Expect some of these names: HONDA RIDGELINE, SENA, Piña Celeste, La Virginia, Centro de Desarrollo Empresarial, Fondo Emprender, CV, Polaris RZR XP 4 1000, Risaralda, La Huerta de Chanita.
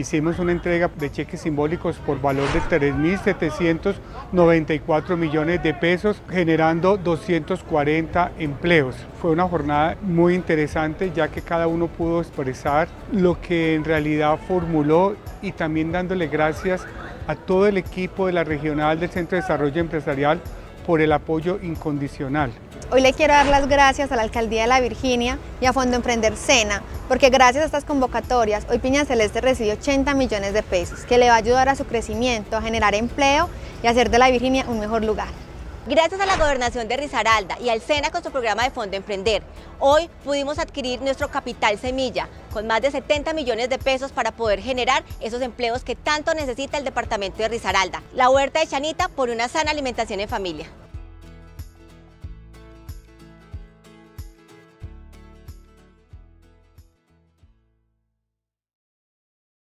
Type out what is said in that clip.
hicimos una entrega de cheques simbólicos por valor de 3.794 millones de pesos, generando 240 empleos. Fue una jornada muy interesante, ya que cada uno pudo expresar lo que en realidad formuló, y también dándole gracias a todo el equipo de la regional del Centro de Desarrollo Empresarial por el apoyo incondicional. Hoy le quiero dar las gracias a la Alcaldía de La Virginia y a Fondo Emprender SENA, porque gracias a estas convocatorias hoy Piña Celeste recibe 80 millones de pesos, que le va a ayudar a su crecimiento, a generar empleo y a hacer de La Virginia un mejor lugar. Gracias a la Gobernación de Risaralda y al SENA con su programa de Fondo Emprender, hoy pudimos adquirir nuestro capital semilla con más de 70 millones de pesos para poder generar esos empleos que tanto necesita el departamento de Risaralda. La Huerta de Chanita por una sana alimentación en familia.